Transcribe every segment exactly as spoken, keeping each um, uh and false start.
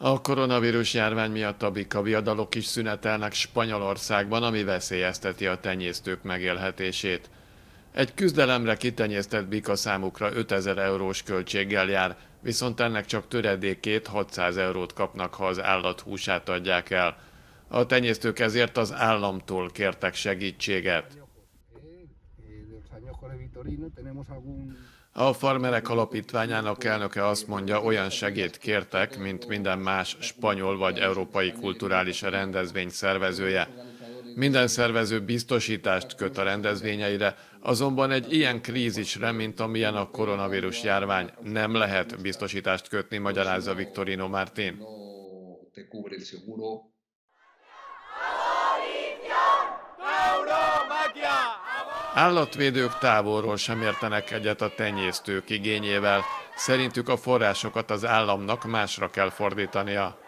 A koronavírus járvány miatt a bika viadalok is szünetelnek Spanyolországban, ami veszélyezteti a tenyésztők megélhetését. Egy küzdelemre kitenyésztett bika számukra ötezer eurós költséggel jár, viszont ennek csak töredékét, hatszáz eurót kapnak, ha az állat húsát adják el. A tenyésztők ezért az államtól kértek segítséget. A Farmerek Alapítványának elnöke azt mondja, olyan segélyt kértek, mint minden más spanyol vagy európai kulturális rendezvény szervezője. Minden szervező biztosítást köt a rendezvényeire, azonban egy ilyen krízisre, mint amilyen a koronavírus járvány, nem lehet biztosítást kötni, magyarázza Victorino Martín. Állatvédők távolról sem értenek egyet a tenyésztők igényével. Szerintük a forrásokat az államnak másra kell fordítania.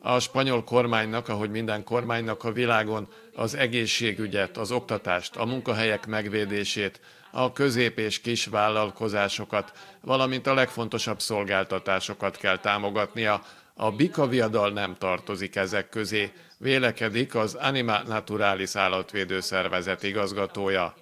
A spanyol kormánynak, ahogy minden kormánynak a világon, az egészségügyet, az oktatást, a munkahelyek megvédését, a közép- és kis vállalkozásokat, valamint a legfontosabb szolgáltatásokat kell támogatnia. A bika viadal nem tartozik ezek közé, vélekedik az Anima Naturalis állatvédő szervezet igazgatója.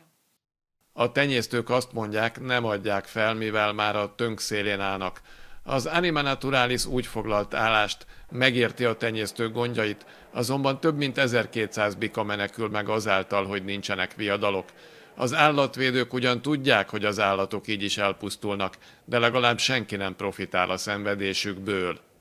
A tenyésztők azt mondják, nem adják fel, mivel már a tönk szélén állnak. Az Anima Naturalis úgy foglalt állást, megérti a tenyésztők gondjait, azonban több mint ezerkétszáz bika menekül meg azáltal, hogy nincsenek viadalok. Az állatvédők ugyan tudják, hogy az állatok így is elpusztulnak, de legalább senki nem profitál a szenvedésükből.